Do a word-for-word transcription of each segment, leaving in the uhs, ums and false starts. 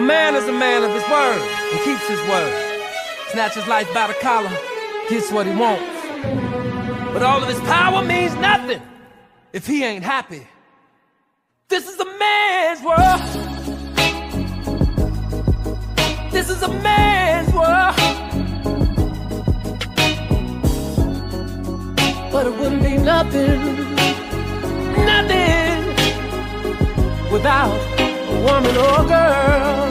A man is a man of his word and keeps his word. Snatches life by the collar, gets what he wants. But all of his power means nothing if he ain't happy. This is a man's world. This is a man's world. But it wouldn't be nothing, nothing without a woman or girl.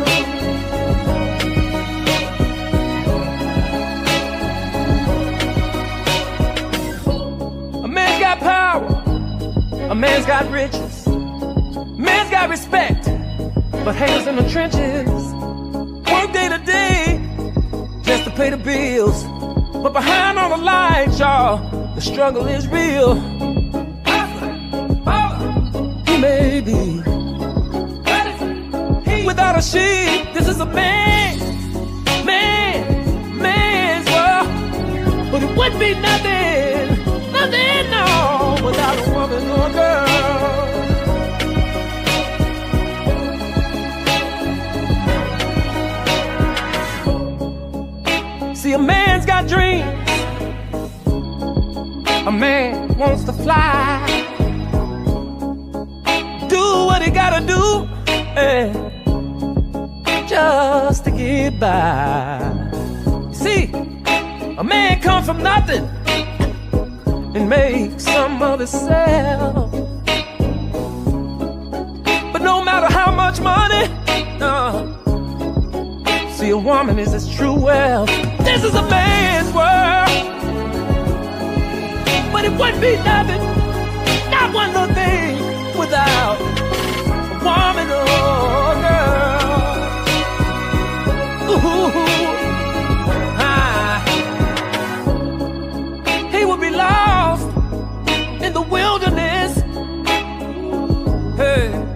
A man's got riches, man's got respect, but haters in the trenches, work day to day, just to pay the bills, but behind all the lights, y'all, the struggle is real. He may be without a sheep. This is a man, man, man's world, but it would be nothing, nothing, no. Without a woman or a girl. See, a man's got dreams. A man wants to fly, do what he gotta do, eh, just to get by. See, a man comes from nothing and make some of itself. But no matter how much money, uh, see, a woman is his true wealth. This is a man's world, but it wouldn't be nothing, not one little thing without a woman or a girl. Ooh, ah. He would be lost in the wilderness, hey.